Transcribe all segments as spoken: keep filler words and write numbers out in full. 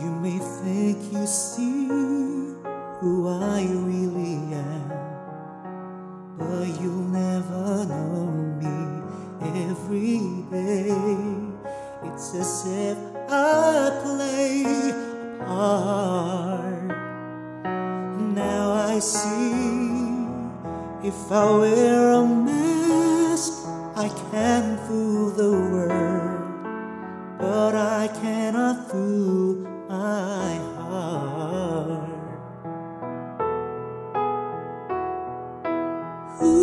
You may think you see who I really am, but you'll never know me every day. It's as if I play a part. Now I see, if I wear a mask, I can fool the world, but I cannot fool my heart. Who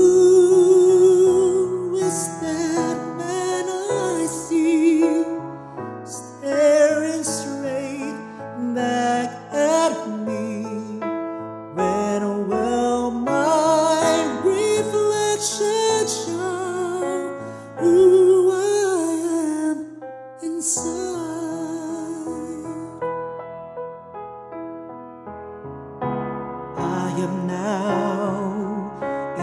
is that man I see staring straight back at me? When will my reflection show who I am inside? I am now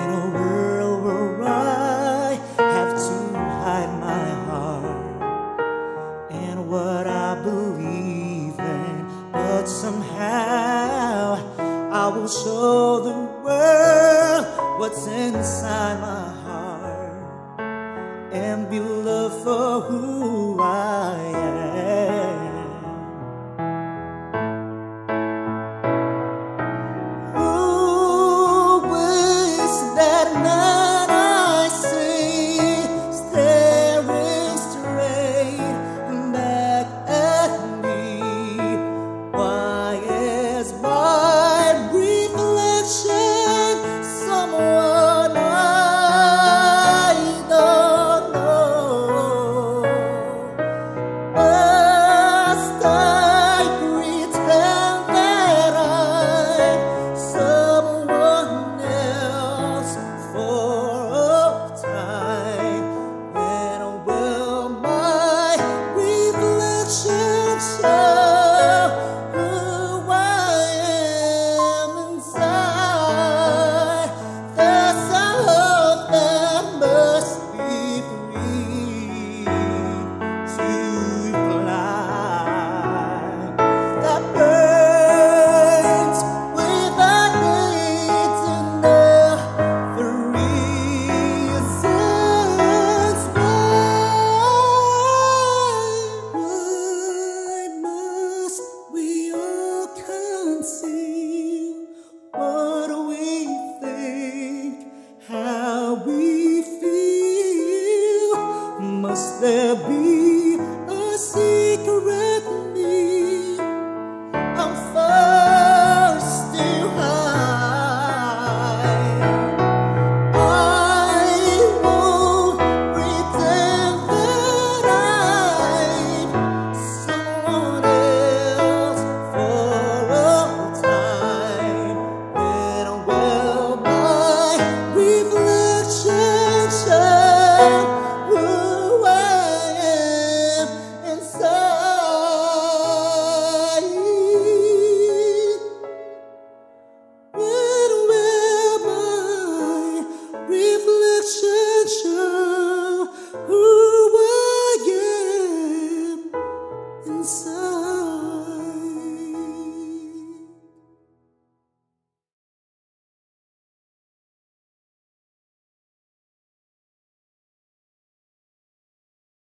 in a world where I have to hide my heart and what I believe in, but somehow I will show the world what's inside my heart and be loved for who I am. Must there be